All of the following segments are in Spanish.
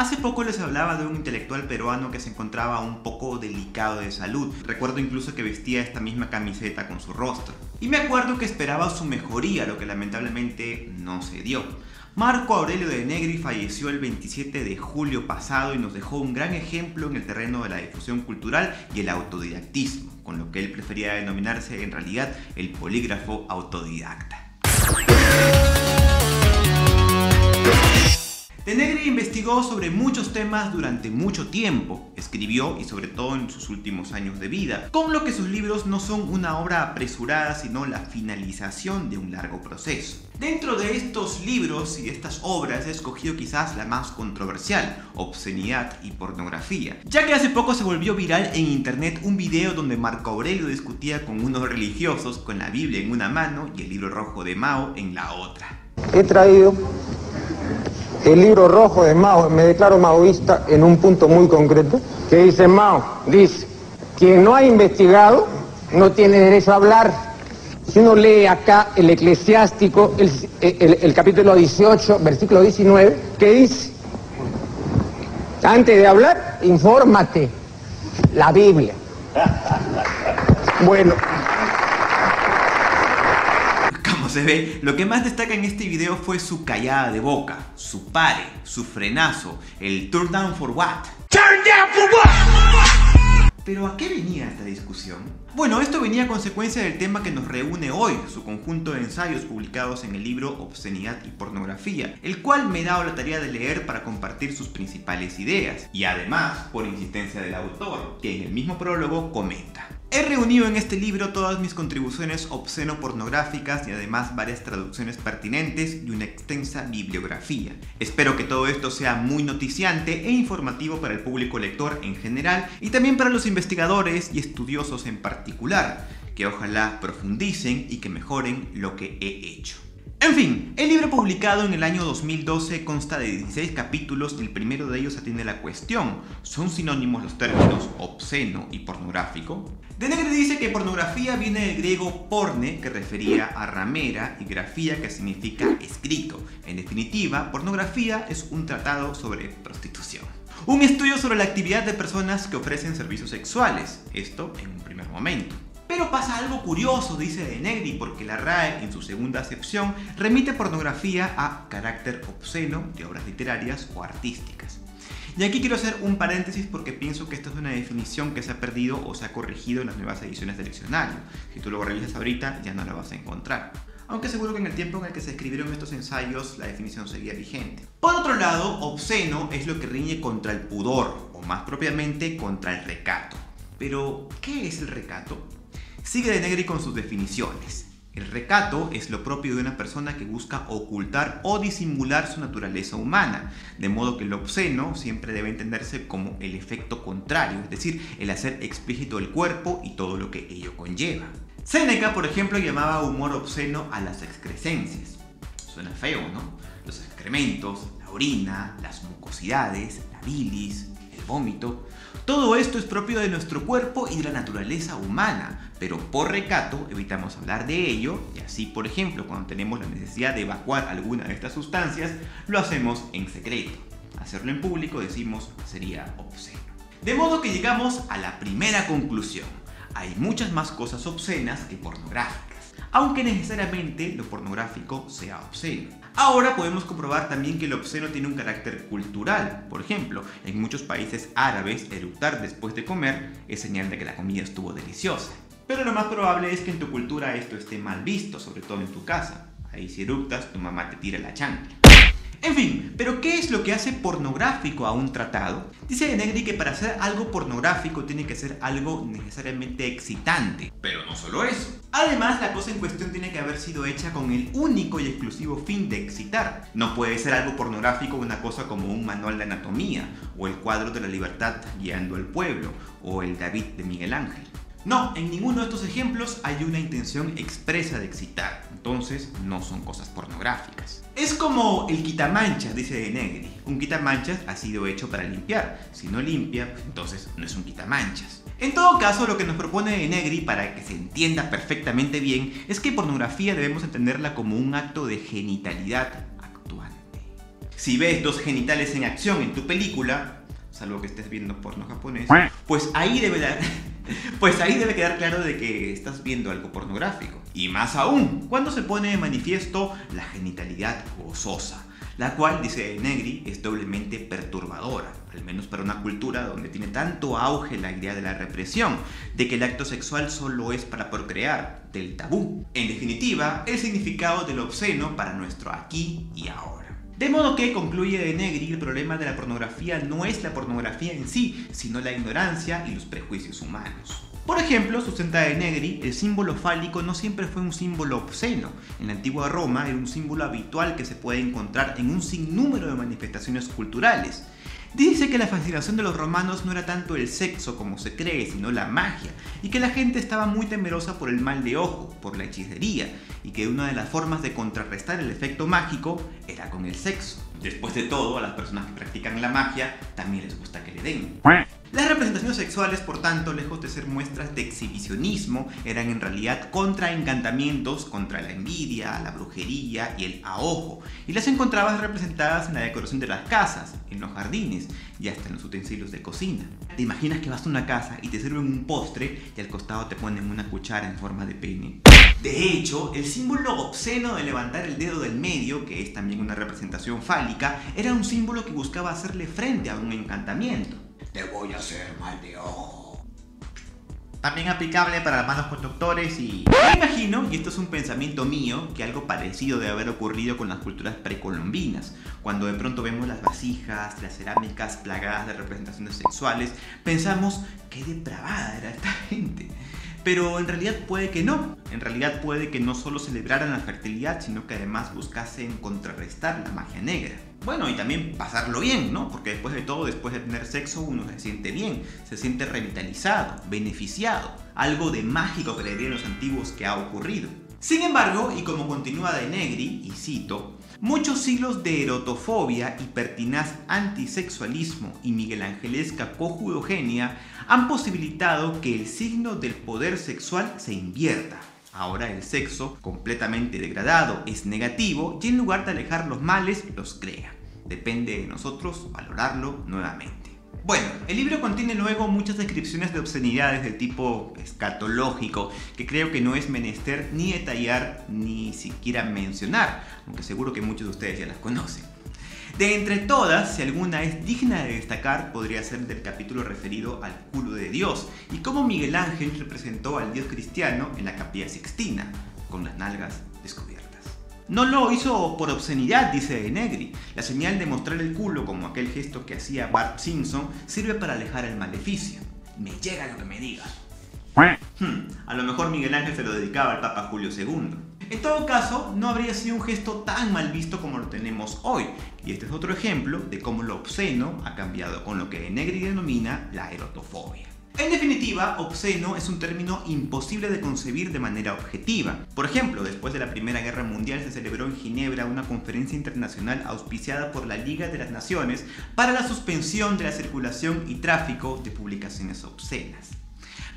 Hace poco les hablaba de un intelectual peruano que se encontraba un poco delicado de salud. Recuerdo incluso que vestía esta misma camiseta con su rostro. Y me acuerdo que esperaba su mejoría, lo que lamentablemente no se dio. Marco Aurelio Denegri falleció el 27 de julio pasado y nos dejó un gran ejemplo en el terreno de la difusión cultural y el autodidactismo, con lo que él prefería denominarse en realidad el polígrafo autodidacta. Denegri investigó sobre muchos temas durante mucho tiempo, escribió y sobre todo en sus últimos años de vida, con lo que sus libros no son una obra apresurada sino la finalización de un largo proceso. Dentro de estos libros y de estas obras he escogido quizás la más controversial, Obscenidad y Pornografía, ya que hace poco se volvió viral en internet un video donde Marco Aurelio discutía con unos religiosos con la Biblia en una mano y el libro rojo de Mao en la otra. He traído el libro rojo de Mao, me declaro maoísta en un punto muy concreto, que dice Mao, dice, quien no ha investigado no tiene derecho a hablar. Si uno lee acá el Eclesiástico, el capítulo 18, versículo 19, que dice, antes de hablar, infórmate, la Biblia. Bueno. Como se ve, lo que más destaca en este video fue su callada de boca, su pare, su frenazo, el turn down for what. Turn down for what? ¿Pero a qué venía esta discusión? Bueno, esto venía a consecuencia del tema que nos reúne hoy, su conjunto de ensayos publicados en el libro Obscenidad y Pornografía, el cual me he dado la tarea de leer para compartir sus principales ideas, y además por insistencia del autor, que en el mismo prólogo comenta. He reunido en este libro todas mis contribuciones obsceno-pornográficas y además varias traducciones pertinentes y una extensa bibliografía. Espero que todo esto sea muy noticiante e informativo para el público lector en general y también para los investigadores y estudiosos en particular, que ojalá profundicen y que mejoren lo que he hecho. En fin, el libro publicado en el año 2012 consta de 16 capítulos y el primero de ellos atiende la cuestión, ¿son sinónimos los términos obsceno y pornográfico? Denegri dice que pornografía viene del griego porne, que refería a ramera, y grafía, que significa escrito. En definitiva, pornografía es un tratado sobre prostitución. Un estudio sobre la actividad de personas que ofrecen servicios sexuales, esto en un primer momento. Pero pasa algo curioso, dice Denegri, porque la RAE, en su segunda acepción, remite pornografía a carácter obsceno de obras literarias o artísticas. Y aquí quiero hacer un paréntesis porque pienso que esta es una definición que se ha perdido o se ha corregido en las nuevas ediciones del diccionario. Si tú lo revisas ahorita, ya no la vas a encontrar. Aunque seguro que en el tiempo en el que se escribieron estos ensayos, la definición seguía vigente. Por otro lado, obsceno es lo que riñe contra el pudor, o más propiamente, contra el recato. Pero, ¿qué es el recato? Sigue Denegri con sus definiciones. El recato es lo propio de una persona que busca ocultar o disimular su naturaleza humana, de modo que lo obsceno siempre debe entenderse como el efecto contrario, es decir, el hacer explícito el cuerpo y todo lo que ello conlleva. Séneca, por ejemplo, llamaba humor obsceno a las excrescencias. Suena feo, ¿no? Los excrementos, la orina, las mucosidades, la bilis, el vómito. Todo esto es propio de nuestro cuerpo y de la naturaleza humana, pero por recato evitamos hablar de ello y así, por ejemplo, cuando tenemos la necesidad de evacuar alguna de estas sustancias, lo hacemos en secreto. Hacerlo en público, decimos, sería obsceno. De modo que llegamos a la primera conclusión. Hay muchas más cosas obscenas que pornográficas, aunque necesariamente lo pornográfico sea obsceno. Ahora podemos comprobar también que lo obsceno tiene un carácter cultural. Por ejemplo, en muchos países árabes, eructar después de comer es señal de que la comida estuvo deliciosa. Pero lo más probable es que en tu cultura esto esté mal visto, sobre todo en tu casa. Ahí si eructas, tu mamá te tira la chancla. En fin, ¿pero qué es lo que hace pornográfico a un tratado? Dice Denegri que para hacer algo pornográfico tiene que ser algo necesariamente excitante. Pero no solo eso. Además, la cosa en cuestión tiene que haber sido hecha con el único y exclusivo fin de excitar. No puede ser algo pornográfico una cosa como un manual de anatomía, o el cuadro de la libertad guiando al pueblo, o el David de Miguel Ángel. No, en ninguno de estos ejemplos hay una intención expresa de excitar, entonces no son cosas pornográficas. Es como el quitamanchas, dice Denegri. Un quitamanchas ha sido hecho para limpiar, si no limpia, pues entonces no es un quitamanchas. En todo caso, lo que nos propone Denegri para que se entienda perfectamente bien es que pornografía debemos entenderla como un acto de genitalidad actuante. Si ves dos genitales en acción en tu película, salvo que estés viendo porno japonés, pues ahí debe quedar claro de que estás viendo algo pornográfico. Y más aún, cuando se pone de manifiesto la genitalidad gozosa, la cual, dice Denegri, es doblemente perturbadora, al menos para una cultura donde tiene tanto auge la idea de la represión, de que el acto sexual solo es para procrear, del tabú. En definitiva, el significado del obsceno para nuestro aquí y ahora. De modo que, concluye Denegri, el problema de la pornografía no es la pornografía en sí, sino la ignorancia y los prejuicios humanos. Por ejemplo, sustenta Denegri, el símbolo fálico no siempre fue un símbolo obsceno. En la antigua Roma era un símbolo habitual que se puede encontrar en un sinnúmero de manifestaciones culturales. Dice que la fascinación de los romanos no era tanto el sexo como se cree, sino la magia, y que la gente estaba muy temerosa por el mal de ojo, por la hechicería, y que una de las formas de contrarrestar el efecto mágico era con el sexo. Después de todo, a las personas que practican la magia también les gusta que le den. Las representaciones sexuales, por tanto, lejos de ser muestras de exhibicionismo, eran en realidad contraencantamientos contra la envidia, la brujería y el ahojo, y las encontrabas representadas en la decoración de las casas, en los jardines y hasta en los utensilios de cocina. ¿Te imaginas que vas a una casa y te sirven un postre y al costado te ponen una cuchara en forma de pene? De hecho, el símbolo obsceno de levantar el dedo del medio, que es también una representación fálica, era un símbolo que buscaba hacerle frente a un encantamiento. Te voy a hacer mal de ojo. También aplicable para malos conductores y... Me imagino, y esto es un pensamiento mío, que algo parecido debe haber ocurrido con las culturas precolombinas, cuando de pronto vemos las vasijas, las cerámicas plagadas de representaciones sexuales, pensamos, qué depravada era esta gente. Pero en realidad puede que no. En realidad puede que no solo celebraran la fertilidad, sino que además buscasen contrarrestar la magia negra. Bueno, y también pasarlo bien, ¿no? Porque después de todo, después de tener sexo, uno se siente bien, se siente revitalizado, beneficiado. Algo de mágico que le dirían los antiguos que ha ocurrido. Sin embargo, y como continúa Denegri, y cito, muchos siglos de erotofobia, hipertinaz antisexualismo y miguelangelesca cojudogenia han posibilitado que el signo del poder sexual se invierta. Ahora el sexo, completamente degradado, es negativo y en lugar de alejar los males, los crea. Depende de nosotros valorarlo nuevamente. Bueno, el libro contiene luego muchas descripciones de obscenidades de tipo escatológico que creo que no es menester ni detallar ni siquiera mencionar, aunque seguro que muchos de ustedes ya las conocen. De entre todas, si alguna es digna de destacar, podría ser del capítulo referido al culo de Dios y cómo Miguel Ángel representó al Dios cristiano en la Capilla Sixtina, con las nalgas descubiertas. No lo hizo por obscenidad, dice Denegri. La señal de mostrar el culo, como aquel gesto que hacía Bart Simpson, sirve para alejar el maleficio. Me llega lo que me digas. A lo mejor Miguel Ángel se lo dedicaba al Papa Julio II. En todo caso, no habría sido un gesto tan mal visto como lo tenemos hoy. Y este es otro ejemplo de cómo lo obsceno ha cambiado con lo que Denegri denomina la erotofobia. En definitiva, obsceno es un término imposible de concebir de manera objetiva. Por ejemplo, después de la Primera Guerra Mundial se celebró en Ginebra una conferencia internacional auspiciada por la Liga de las Naciones para la suspensión de la circulación y tráfico de publicaciones obscenas.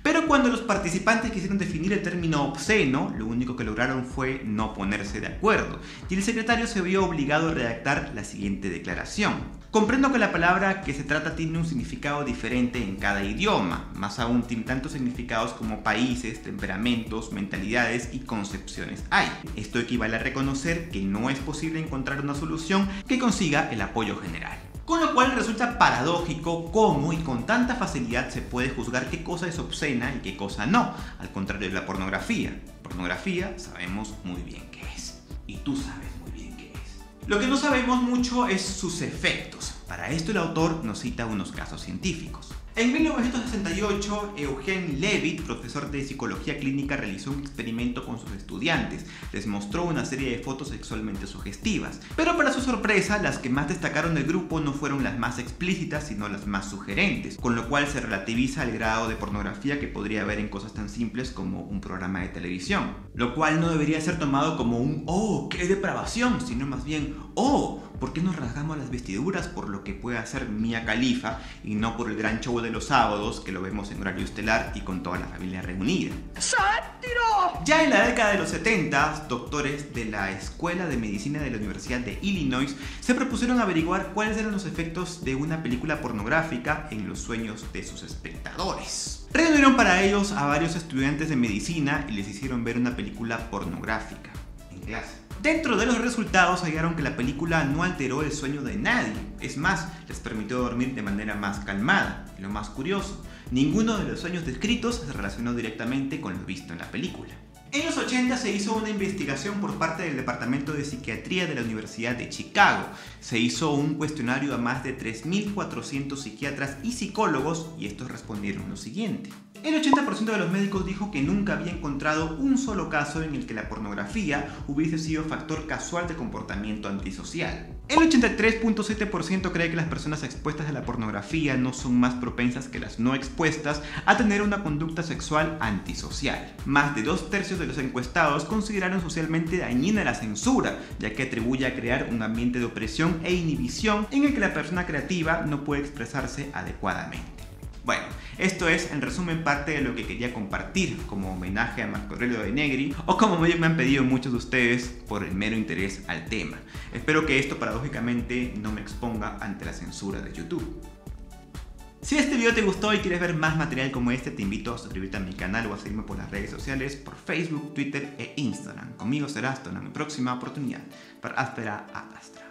Pero cuando los participantes quisieron definir el término obsceno, lo único que lograron fue no ponerse de acuerdo, y el secretario se vio obligado a redactar la siguiente declaración. Comprendo que la palabra que se trata tiene un significado diferente en cada idioma, más aún tiene tantos significados como países, temperamentos, mentalidades y concepciones hay. Esto equivale a reconocer que no es posible encontrar una solución que consiga el apoyo general. Con lo cual resulta paradójico cómo y con tanta facilidad se puede juzgar qué cosa es obscena y qué cosa no, al contrario de la pornografía. Pornografía sabemos muy bien qué es, y tú sabes. Lo que no sabemos mucho es sus efectos. Para esto el autor nos cita unos casos científicos. En 1968, Eugene Levitt, profesor de psicología clínica, realizó un experimento con sus estudiantes. Les mostró una serie de fotos sexualmente sugestivas. Pero para su sorpresa, las que más destacaron del grupo no fueron las más explícitas, sino las más sugerentes, con lo cual se relativiza el grado de pornografía que podría haber en cosas tan simples como un programa de televisión. Lo cual no debería ser tomado como un ¡oh, qué depravación!, sino más bien ¡oh, por qué nos rasgamos las vestiduras por lo que puede hacer Mia Khalifa y no por el gran show de de los sábados, que lo vemos en horario estelar y con toda la familia reunida. ¡Sátiro! Ya en la década de los 70, doctores de la Escuela de Medicina de la Universidad de Illinois se propusieron averiguar cuáles eran los efectos de una película pornográfica en los sueños de sus espectadores. Reunieron para ellos a varios estudiantes de medicina y les hicieron ver una película pornográfica en clase. Dentro de los resultados hallaron que la película no alteró el sueño de nadie, es más, les permitió dormir de manera más calmada. Y lo más curioso, ninguno de los sueños descritos se relacionó directamente con lo visto en la película. En los 80 se hizo una investigación por parte del Departamento de Psiquiatría de la Universidad de Chicago. Se hizo un cuestionario a más de 3.400 psiquiatras y psicólogos y estos respondieron lo siguiente. El 80% de los médicos dijo que nunca había encontrado un solo caso en el que la pornografía hubiese sido factor casual de comportamiento antisocial. El 83.7% cree que las personas expuestas a la pornografía no son más propensas que las no expuestas a tener una conducta sexual antisocial. Más de 2/3 de los encuestados consideraron socialmente dañina la censura, ya que atribuye a crear un ambiente de opresión e inhibición en el que la persona creativa no puede expresarse adecuadamente. Bueno, esto es en resumen parte de lo que quería compartir como homenaje a Marco Aurelio Denegri, o como me han pedido muchos de ustedes por el mero interés al tema. Espero que esto paradójicamente no me exponga ante la censura de YouTube. Si este video te gustó y quieres ver más material como este, te invito a suscribirte a mi canal o a seguirme por las redes sociales, por Facebook, Twitter e Instagram. Conmigo será hasta una próxima oportunidad. Per aspera ad astra.